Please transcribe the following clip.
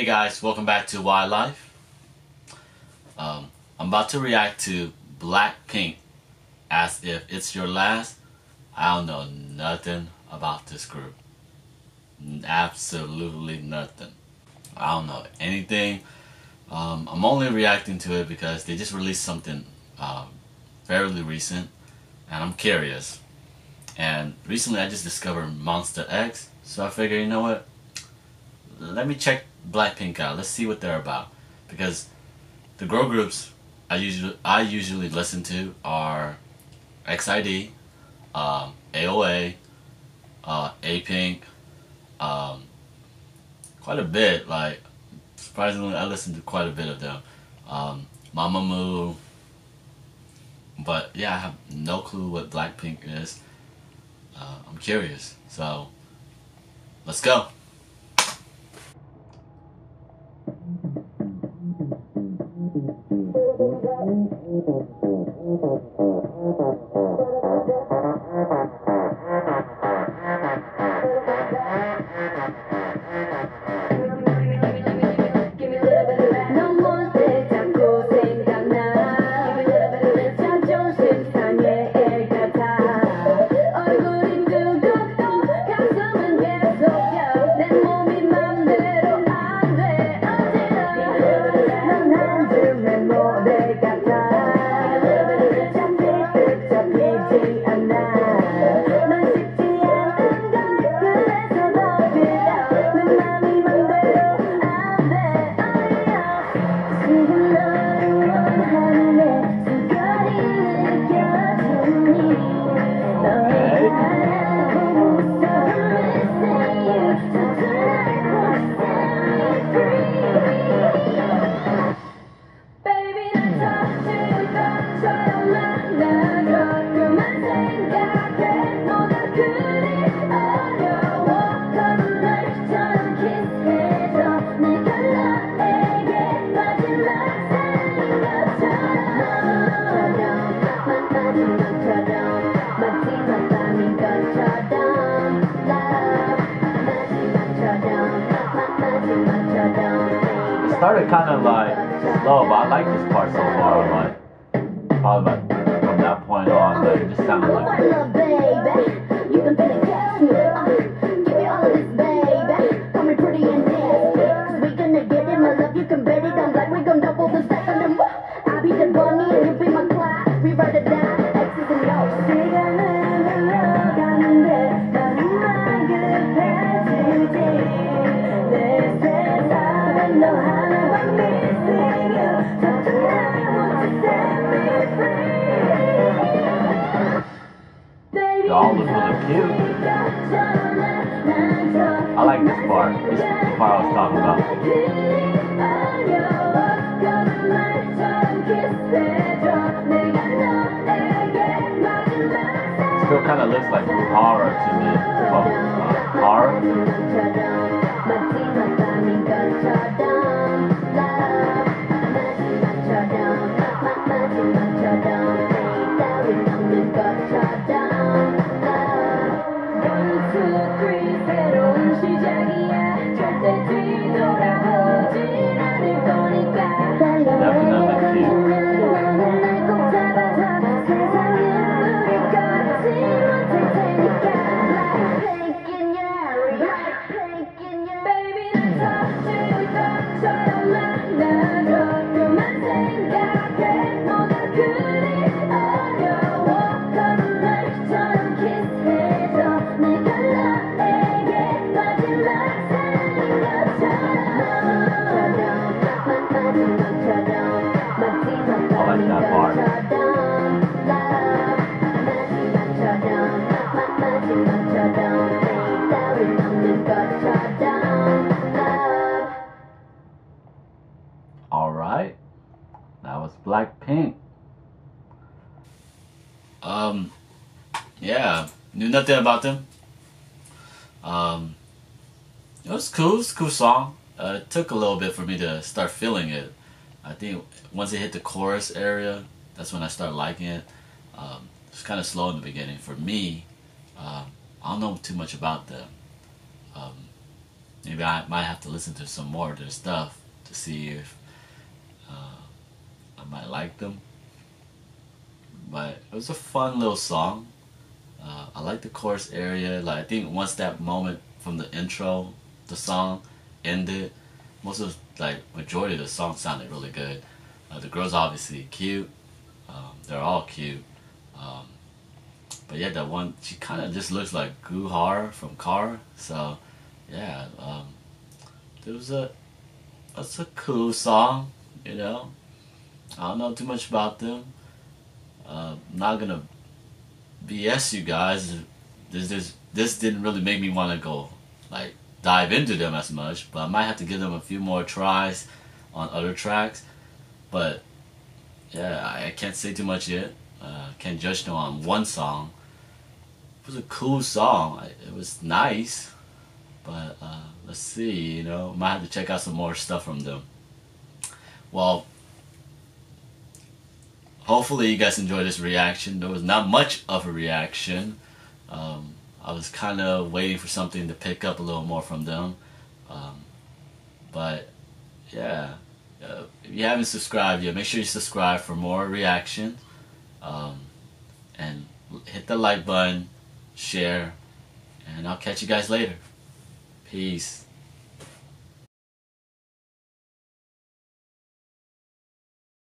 Hey guys, welcome back to Wildlife. I'm about to react to Blackpink, As If It's Your Last. I don't know nothing about this group. Absolutely nothing. I don't know anything. I'm only reacting to it because they just released something fairly recent and I'm curious. And recently I just discovered Monster X, so I figure, you know what, let me check Blackpink out. Let's see what they're about, because the girl groups I usually listen to are XID, AOA, A-Pink, quite a bit. Like, surprisingly, I listen to quite a bit of them. Mamamoo. But yeah, I have no clue what Blackpink is. I'm curious, so let's go. Started kind of like slow, but I like this part so far. Like, probably like from that point on, like, it just sounded like all was really cute. I like this part. This is the part I was talking about. Still kind of looks like Goo Hara to me. Alright, that was Blackpink. Yeah, knew nothing about them. It was cool. It was a cool song. It took a little bit for me to start feeling it. I think once it hit the chorus area, that's when I started liking it. It was kind of slow in the beginning for me. I don't know too much about them. Maybe I might have to listen to some more of their stuff to see if I might like them. But it was a fun little song. I like the chorus area. Like, I think once that moment from the intro, the song ended, most of like majority of the song sounded really good. The girls obviously cute. They're all cute. But yeah, that one, she kind of just looks like Goo Hara from Car. So yeah, it was a cool song, you know. I don't know too much about them. Not gonna BS you guys. This didn't really make me want to go like dive into them as much, but I might have to give them a few more tries on other tracks. But yeah, I can't say too much yet. Can't judge them on one song. It was a cool song. It was nice, but let's see. You know, might have to check out some more stuff from them. Well, hopefully you guys enjoyed this reaction. There was not much of a reaction. I was kind of waiting for something to pick up a little more from them. But yeah, if you haven't subscribed yet, make sure you subscribe for more reactions. And hit the like button, share, and I'll catch you guys later. Peace.